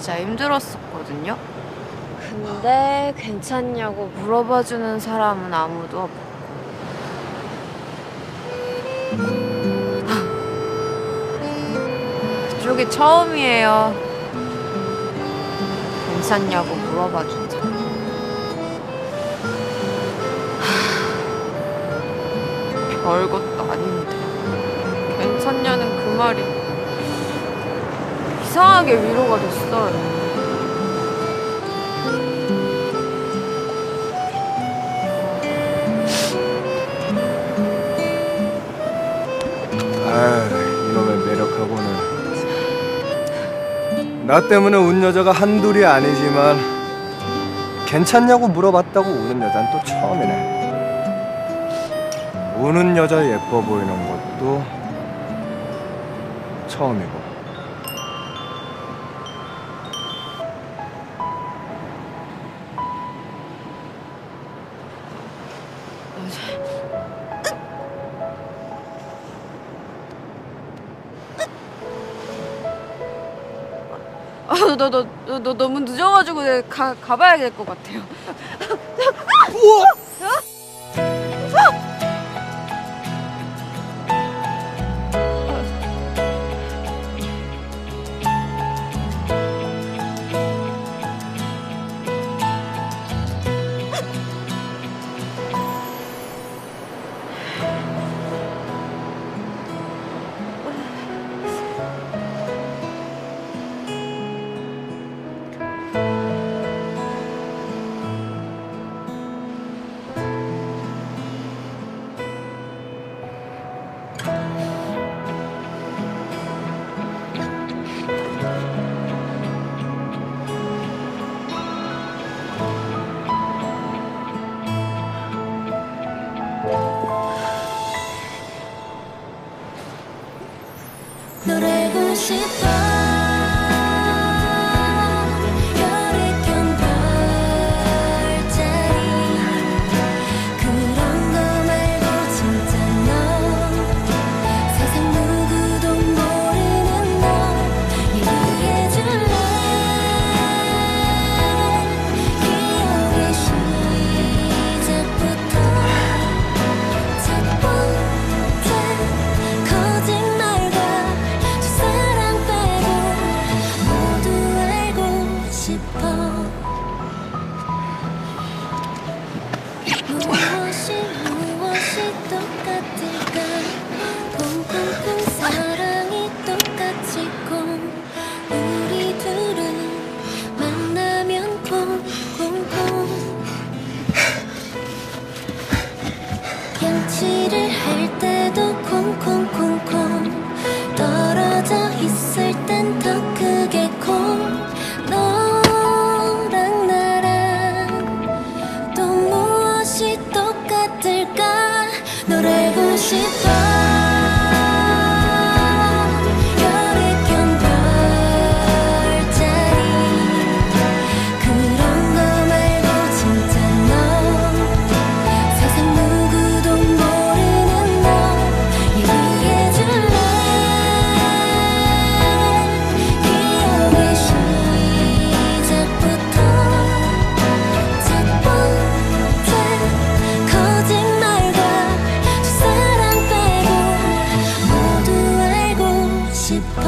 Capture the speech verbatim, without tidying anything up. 진짜 힘들었었거든요. 근데 괜찮냐고 물어봐주는 사람은 아무도 없고. 그쪽이 처음이에요. 괜찮냐고 물어봐준 사람. 별것도 아닌데 괜찮냐는 그 말이 이상하게 위로가 됐어요. 아유, 이놈의 매력하고는. 나 때문에 운 여자가 한둘이 아니지만 괜찮냐고 물어봤다고 우는 여자는 또 처음이네. 우는 여자 예뻐 보이는 것도 처음이고. 아, 너, 너, 너, 너 너무 늦어가지고 내가 가, 가봐야 될 것 같아요. 노래하고 싶어. 아